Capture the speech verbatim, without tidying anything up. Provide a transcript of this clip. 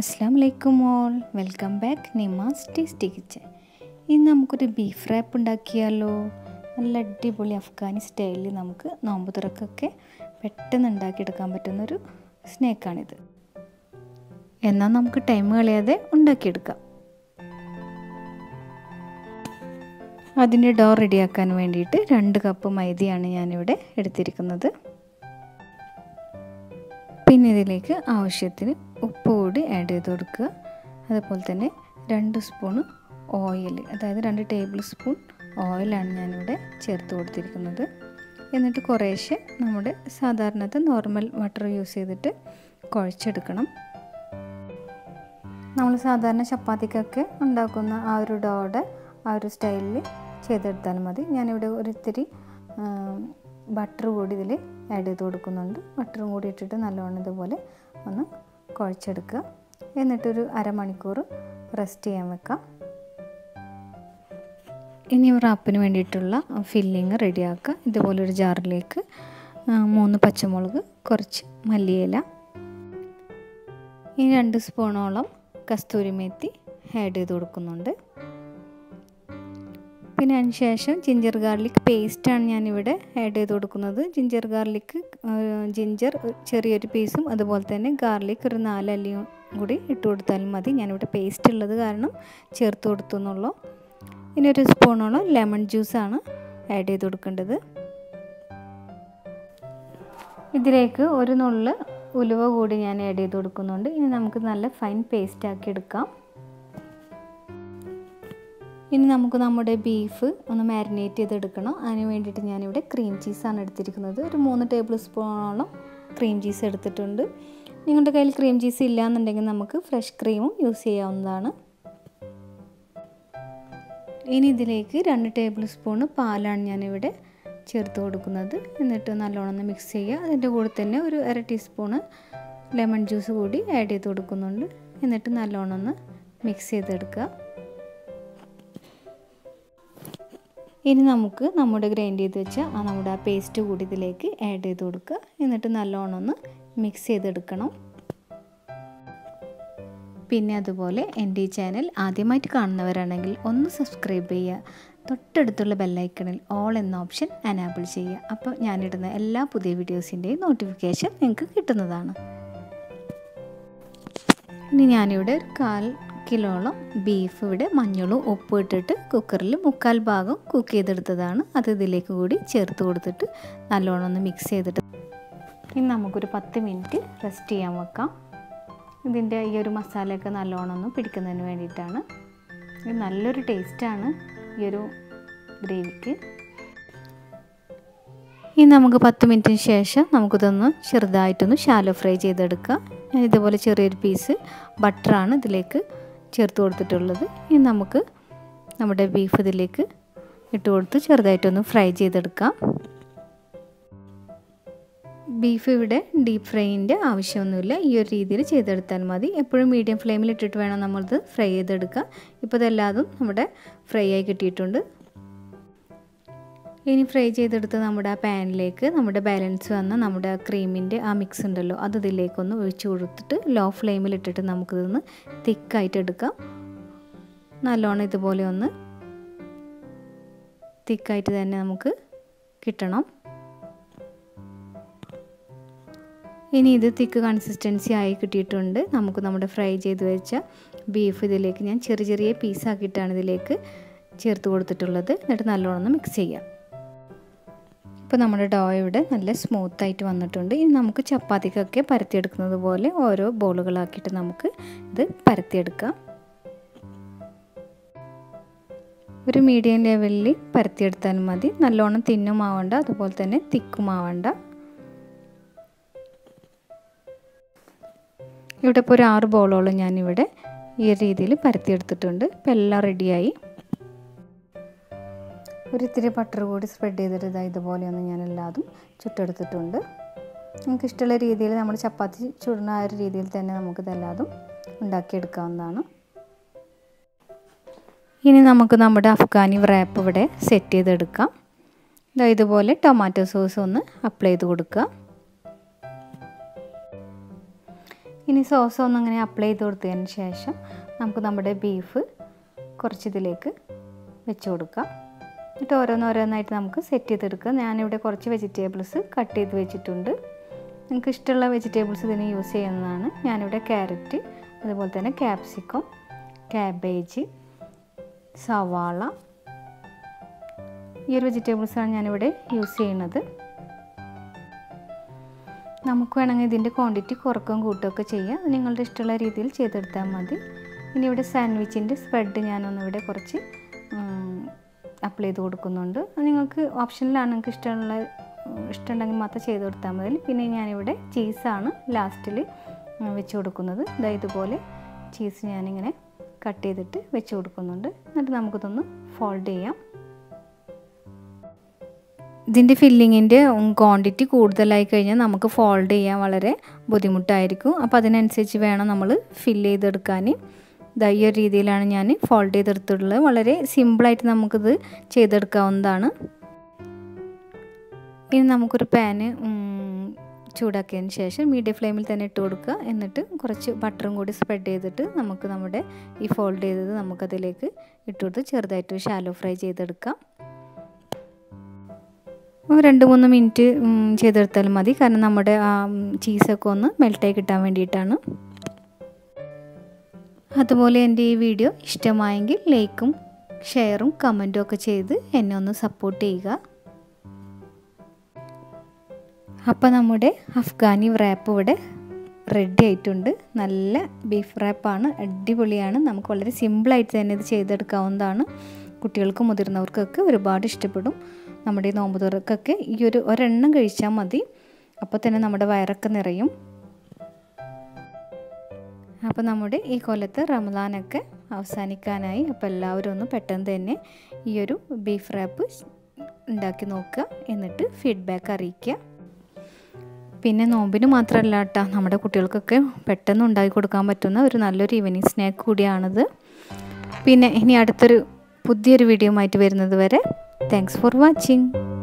Assalamualaikum all. Welcome back Nimas Tasty Kitchen. ഇന്ന് നമുക്കൊരു beef rap ഉണ്ടാക്കിയാലോ. നല്ല അടിപൊളി അഫ്ഗാനി സ്റ്റൈലിൽ നമുക്ക് നോമ്പ് തുറക്കൊക്കെ പെട്ടെന്ന് ഉണ്ടാക്കിയെടുക്കാൻ പറ്റുന്ന ഒരു സ്നാക്കാണിത്. എന്നാൽ നമുക്ക് ടൈം കളയാതെ ഉണ്ടാക്കിയെടുക്കാം. അതിനെ ഡോ റെഡിയാക്കാൻ വേണ്ടിയിട്ട് രണ്ട് കപ്പ് മൈദയാണ് ഞാൻ ഇവിടെ എടുത്തിരിക്കുന്നത്. പിന്നെ ഇതിലേക്ക് ആവശ്യത്തിന് ഉപ്പ് കൂടി ആഡ് ചെയ്ത് കൊടുക്കുക. അതുപോലെ തന്നെ രണ്ട് സ്പൂൺ ഓയിൽ, അതായത് രണ്ട് ടേബിൾ സ്പൂൺ ഓയിലാണ് ഞാനിവിടെ ചേർത്ത് കൊടുത്തിരിക്കുന്നത്. എന്നിട്ട് കുറേശ്ശെ നമ്മുടെ സാധാരണത്തെ നോർമൽ വാട്ടർ യൂസ് ചെയ്തിട്ട് കുഴച്ചെടുക്കണം. നമ്മൾ സാധാരണ ചപ്പാത്തിക്കൊക്കെ ഉണ്ടാക്കുന്ന ആ ഒരു ഡോയുടെ ആ ഒരു സ്റ്റൈലിൽ ചെയ്തെടുത്താൽ മതി. ഞാനിവിടെ ഒരിത്തിരി ബട്ടർ കൂടി ഇതിൽ ആഡ് ചെയ്ത് കൊടുക്കുന്നുണ്ട്. ബട്ടറും കൂടി ഇട്ടിട്ട് നല്ലോണം ഇതുപോലെ ഒന്ന് കുഴച്ചെടുക്കുക. എന്നിട്ടൊരു അരമണിക്കൂർ റെസ്റ്റ് ചെയ്യാൻ വെക്കാം. ഇനി റാപ്പിന് വേണ്ടിയിട്ടുള്ള ഫില്ലിങ് റെഡിയാക്കുക. ഇതുപോലൊരു ജാറിലേക്ക് മൂന്ന് പച്ചമുളക്, കുറച്ച് മല്ലിയില, ഈ രണ്ട് സ്പൂണോളം കസ്തൂരിമേത്തി ആഡ് ചെയ്ത് കൊടുക്കുന്നുണ്ട്. പിന്നെ അതിന് ശേഷം ജിഞ്ചർ ഗാർലിക് പേസ്റ്റാണ് ഞാനിവിടെ ആഡ് ചെയ്ത് കൊടുക്കുന്നത്. ജിഞ്ചർ ഗാർലിക് ജിഞ്ചർ ചെറിയൊരു പീസും അതുപോലെ തന്നെ ഗാർലിക് ഒരു നാലല്ലിയും കൂടി ഇട്ട് കൊടുത്താലും മതി. ഞാനിവിടെ പേസ്റ്റ് ഉള്ളത് കാരണം ചേർത്ത് കൊടുത്തു എന്നുള്ളൂ. ഇനി ഒരു സ്പൂണോളം ലെമൺ ജ്യൂസാണ് ആഡ് ചെയ്ത് കൊടുക്കേണ്ടത്. ഇതിലേക്ക് ഒരു നുള്ള് ഉലുവ കൂടി ഞാൻ ആഡ് ചെയ്ത് കൊടുക്കുന്നുണ്ട്. ഇനി നമുക്ക് നല്ല ഫൈൻ പേസ്റ്റ് ആക്കി എടുക്കാം. ഇനി നമുക്ക് നമ്മുടെ ബീഫ് ഒന്ന് മാരിനേറ്റ് ചെയ്തെടുക്കണം. അതിന് വേണ്ടിയിട്ട് ഞാനിവിടെ ക്രീം ചീസാണ് എടുത്തിരിക്കുന്നത്. ഒരു മൂന്ന് ടേബിൾ സ്പൂണോളം ക്രീം ചീസ് എടുത്തിട്ടുണ്ട്. നിങ്ങളുടെ കയ്യിൽ ക്രീം ചീസ് ഇല്ലയെന്നുണ്ടെങ്കിൽ നമുക്ക് ഫ്രഷ് ക്രീമും യൂസ് ചെയ്യാവുന്നതാണ്. ഇനി ഇതിലേക്ക് രണ്ട് ടേബിൾ സ്പൂണ് പാലാണ് ഞാനിവിടെ ചേർത്ത് കൊടുക്കുന്നത്. എന്നിട്ട് നല്ലോണം മിക്സ് ചെയ്യുക. അതിൻ്റെ കൂടെ തന്നെ ഒരു അര ടീസ്പൂണ് ലെമൺ ജ്യൂസ് കൂടി ആഡ് ചെയ്ത് കൊടുക്കുന്നുണ്ട്. എന്നിട്ട് നല്ലോണം ഒന്ന് മിക്സ് ചെയ്തെടുക്കുക. ഇനി നമുക്ക് നമ്മുടെ ഗ്രൈൻഡ് ചെയ്ത് വെച്ച ആ നമ്മുടെ ആ പേസ്റ്റ് കൂടി ഇതിലേക്ക് ആഡ് ചെയ്ത് കൊടുക്കുക. എന്നിട്ട് നല്ലോണം ഒന്ന് മിക്സ് ചെയ്തെടുക്കണം. പിന്നെ അതുപോലെ എൻ്റെ ഈ ചാനൽ ആദ്യമായിട്ട് കാണുന്നവരാണെങ്കിൽ ഒന്ന് സബ്സ്ക്രൈബ് ചെയ്യുക. തൊട്ടടുത്തുള്ള ബെല്ലൈക്കണിൽ ഓൾ എന്ന ഓപ്ഷൻ എനാബിൾ ചെയ്യുക. അപ്പോൾ ഞാനിടുന്ന എല്ലാ പുതിയ വീഡിയോസിൻ്റെയും നോട്ടിഫിക്കേഷൻ നിങ്ങൾക്ക് കിട്ടുന്നതാണ്. ഇനി ഞാനിവിടെ ഒരു കാൽ കിലോളം ബീഫ് ഇവിടെ മഞ്ഞളും ഉപ്പും ഇട്ടിട്ട് കുക്കറിൽ മുക്കാൽ ഭാഗം കുക്ക് ചെയ്തെടുത്തതാണ്. അത് ഇതിലേക്ക് കൂടി ചേർത്ത് കൊടുത്തിട്ട് നല്ലോണം ഒന്ന് മിക്സ് ചെയ്തിട്ട് ഇനി നമുക്കൊരു പത്ത് മിനിറ്റ് റെസ്റ്റ് ചെയ്യാൻ വെക്കാം. ഇതിൻ്റെ ഈ ഒരു മസാലയൊക്കെ നല്ലോണം ഒന്ന് പിടിക്കുന്നതിന് വേണ്ടിയിട്ടാണ്. ഇത് നല്ലൊരു ടേസ്റ്റാണ് ഈ ഒരു ഗ്രേവിക്ക്. ഇനി നമുക്ക് പത്ത് മിനിറ്റിന് ശേഷം നമുക്കിതൊന്ന് ചെറുതായിട്ടൊന്ന് ഷാലോ ഫ്രൈ ചെയ്തെടുക്കാം. ഞാനിതുപോലെ ചെറിയൊരു പീസ് ബട്ടറാണ് ഇതിലേക്ക് ചേർത്ത് കൊടുത്തിട്ടുള്ളത്. ഇനി നമുക്ക് നമ്മുടെ ബീഫ് ഇതിലേക്ക് ഇട്ട് കൊടുത്ത് ചെറുതായിട്ടൊന്ന് ഫ്രൈ ചെയ്തെടുക്കാം. ബീഫ് ഇവിടെ ഡീപ്പ് ഫ്രൈൻ്റെ ആവശ്യമൊന്നുമില്ല. ഈ ഒരു രീതിയിൽ ചെയ്തെടുത്താൽ മതി. എപ്പോഴും മീഡിയം ഫ്ലെയിമിൽ ഇട്ടിട്ട് വേണം നമ്മളിത് ഫ്രൈ ചെയ്തെടുക്കുക. ഇപ്പോൾ ഇതെല്ലാതും നമ്മുടെ ഫ്രൈ ആയി കിട്ടിയിട്ടുണ്ട്. ഇനി ഫ്രൈ ചെയ്തെടുത്ത് നമ്മുടെ ആ പാനിലേക്ക് നമ്മുടെ ബാലൻസ് വന്ന നമ്മുടെ ക്രീമിൻ്റെ ആ മിക്സ് ഉണ്ടല്ലോ, അത് ഇതിലേക്കൊന്ന് ഒഴിച്ചു കൊടുത്തിട്ട് ലോ ഫ്ലെയിമിലിട്ടിട്ട് നമുക്കിതൊന്ന് തിക്കായിട്ടെടുക്കാം. നല്ലോണം ഇതുപോലെ ഒന്ന് തിക്കായിട്ട് തന്നെ നമുക്ക് കിട്ടണം. ഇനി ഇത് തിക്ക് കൺസിസ്റ്റൻസി ആയി കിട്ടിയിട്ടുണ്ട്. നമുക്ക് നമ്മുടെ ഫ്രൈ ചെയ്ത് വെച്ച ബീഫ് ഇതിലേക്ക് ഞാൻ ചെറിയ ചെറിയ പീസാക്കിയിട്ടാണ് ഇതിലേക്ക് ചേർത്ത് കൊടുത്തിട്ടുള്ളത്. എന്നിട്ട് നല്ലോണം മിക്സ് ചെയ്യാം. ഇപ്പോൾ നമ്മുടെ ഡോ ഇവിടെ നല്ല സ്മൂത്തായിട്ട് വന്നിട്ടുണ്ട്. ഇനി നമുക്ക് ചപ്പാത്തിക്കൊക്കെ പരത്തിയെടുക്കുന്നത് പോലെ ഓരോ ബോളുകളാക്കിയിട്ട് നമുക്ക് ഇത് പരത്തിയെടുക്കാം. ഒരു മീഡിയം ലെവലിൽ പരത്തിയെടുത്താൽ മതി. നല്ലോണം തിന്നുമാവണ്ട, അതുപോലെ തന്നെ തിക്കുമാവണ്ട. ഇവിടെ ഇപ്പോൾ ഒരു ആറ് ബോളോളം ഞാനിവിടെ ഈ രീതിയിൽ പരത്തിയെടുത്തിട്ടുണ്ട്. ഇപ്പോൾ എല്ലാം റെഡിയായി. ഒരിത്തിരി ബട്ടർ കൂടി സ്പ്രെഡ് ചെയ്തിട്ട് ഇതാ ഇതുപോലെയൊന്ന് ഞാൻ എല്ലാതും ചുട്ടെടുത്തിട്ടുണ്ട്. നമുക്കിഷ്ടമുള്ള രീതിയിൽ നമ്മൾ ചപ്പാത്തി ചുടുന്ന ആ ഒരു രീതിയിൽ തന്നെ നമുക്കിതെല്ലാതും ഉണ്ടാക്കിയെടുക്കാവുന്നതാണ്. ഇനി നമുക്ക് നമ്മുടെ അഫ്ഗാനി റാപ്പ് ഇവിടെ സെറ്റ് ചെയ്തെടുക്കാം. ഇതാ ഇതുപോലെ ടൊമാറ്റോ സോസ് ഒന്ന് അപ്ലൈ ചെയ്ത് കൊടുക്കുക. ഇനി സോസ് ഒന്ന് അങ്ങനെ അപ്ലൈ ചെയ്ത് കൊടുത്തതിന് ശേഷം നമുക്ക് നമ്മുടെ ബീഫ് കുറച്ച് ഇതിലേക്ക് വെച്ച് കൊടുക്കാം. എന്നിട്ട് ഓരോന്നോരോന്നായിട്ട് നമുക്ക് സെറ്റ് ചെയ്തെടുക്കാം. ഞാനിവിടെ കുറച്ച് വെജിറ്റബിൾസ് കട്ട് ചെയ്ത് വെച്ചിട്ടുണ്ട്. നിങ്ങൾക്ക് ഇഷ്ടമുള്ള വെജിറ്റബിൾസ് ഇതിന് യൂസ് ചെയ്യുന്നതാണ്. ഞാനിവിടെ ക്യാരറ്റ്, അതുപോലെ തന്നെ ക്യാപ്സിക്കം, ക്യാബേജ്, സവാള, ഈ ഒരു വെജിറ്റബിൾസാണ് ഞാനിവിടെ യൂസ് ചെയ്യുന്നത്. നമുക്ക് വേണമെങ്കിൽ ഇതിൻ്റെ ക്വാണ്ടിറ്റി കുറക്കും കൂട്ടുകയൊക്കെ ചെയ്യാം. നിങ്ങളുടെ ഇഷ്ടമുള്ള രീതിയിൽ ചെയ്തെടുത്താൽ മതി. ഇനി ഇവിടെ സാൻഡ്വിച്ചിൻ്റെ സ്പ്രെഡ് ഞാനൊന്നിവിടെ കുറച്ച് അപ്ലൈ ചെയ്ത് കൊടുക്കുന്നുണ്ട്. നിങ്ങൾക്ക് ഓപ്ഷനിലാണ്, നിങ്ങൾക്ക് ഇഷ്ടമുള്ള ഇഷ്ടമുണ്ടെങ്കിൽ മാത്രം ചെയ്ത് കൊടുത്താൽ മതി. പിന്നെ ഞാനിവിടെ ചീസാണ് ലാസ്റ്റിൽ വെച്ച് കൊടുക്കുന്നത്. അതായത് ഇതുപോലെ ചീസ് ഞാനിങ്ങനെ കട്ട് ചെയ്തിട്ട് വെച്ച് കൊടുക്കുന്നുണ്ട്. എന്നിട്ട് നമുക്കിതൊന്ന് ഫോൾഡ് ചെയ്യാം. ഇതിൻ്റെ ഫില്ലിങ്ങിൻ്റെ ക്വാണ്ടിറ്റി കൂടുതലായി കഴിഞ്ഞാൽ നമുക്ക് ഫോൾഡ് ചെയ്യാൻ വളരെ ബുദ്ധിമുട്ടായിരിക്കും. അപ്പോൾ അതിനനുസരിച്ച് വേണം നമ്മൾ ഫില്ല് ചെയ്തെടുക്കാൻ. ഈ ഒരു രീതിയിലാണ് ഞാൻ ഫോൾഡ് ചെയ്തെടുത്തിട്ടുള്ളത്. വളരെ സിമ്പിളായിട്ട് നമുക്കിത് ചെയ്തെടുക്കാവുന്നതാണ്. ഇനി നമുക്കൊരു പാന് ചൂടാക്കിയതിന് ശേഷം മീഡിയം ഫ്ലെയിമിൽ തന്നെ ഇട്ട് കൊടുക്കുക. എന്നിട്ട് കുറച്ച് ബട്ടറും കൂടി സ്പ്രെഡ് ചെയ്തിട്ട് നമുക്ക് നമ്മുടെ ഈ ഫോൾഡ് ചെയ്തത് നമുക്കതിലേക്ക് ഇട്ട് കൊടുത്ത് ചെറുതായിട്ട് ഷാലോ ഫ്രൈ ചെയ്തെടുക്കാം. രണ്ട് മൂന്ന് മിനിറ്റ് ചെയ്തെടുത്താൽ മതി, കാരണം നമ്മുടെ ആ ചീസൊക്കെ ഒന്ന് മെൽട്ടായി കിട്ടാൻ വേണ്ടിയിട്ടാണ്. അതുപോലെ എൻ്റെ ഈ വീഡിയോ ഇഷ്ടമായെങ്കിൽ ലൈക്കും ഷെയറും കമൻറ്റും ഒക്കെ ചെയ്ത് എന്നെ ഒന്ന് സപ്പോർട്ട് ചെയ്യുക. അപ്പോൾ നമ്മുടെ അഫ്ഗാനി റാപ്പ് ഇവിടെ റെഡി ആയിട്ടുണ്ട്. നല്ല ബീഫ് റാപ്പാണ്, അടിപൊളിയാണ്. നമുക്ക് വളരെ സിമ്പിളായിട്ട് തന്നെ ഇത് ചെയ്തെടുക്കാവുന്നതാണ്. കുട്ടികൾക്കും മുതിർന്നവർക്കൊക്കെ ഒരുപാട് ഇഷ്ടപ്പെടും. നമ്മുടെ ഈ നോമ്പ് തുറക്കൊക്കെ ഈ ഒരു ഒരെണ്ണം കഴിച്ചാൽ മതി. അപ്പോൾ തന്നെ നമ്മുടെ വയറൊക്കെ നിറയും. അപ്പോൾ നമ്മുടെ ഈ കൊല്ലത്ത് റമദാനൊക്കെ അവസാനിക്കാനായി. അപ്പോൾ എല്ലാവരും ഒന്ന് പെട്ടെന്ന് തന്നെ ഈ ഒരു ബീഫ് റാപ്പ് ഉണ്ടാക്കി നോക്കുക, എന്നിട്ട് ഫീഡ്ബാക്ക് അറിയിക്കുക. പിന്നെ നോമ്പിന് മാത്രമല്ല കേട്ടോ, നമ്മുടെ കുട്ടികൾക്കൊക്കെ പെട്ടെന്ന് ഉണ്ടാക്കി കൊടുക്കാൻ പറ്റുന്ന ഒരു നല്ലൊരു ഈവനിങ് സ്നാക്ക് കൂടിയാണിത്. പിന്നെ ഇനി അടുത്തൊരു പുതിയൊരു വീഡിയോ ആയിട്ട് വരുന്നത് വരെ താങ്ക്സ് ഫോർ വാച്ചിങ്.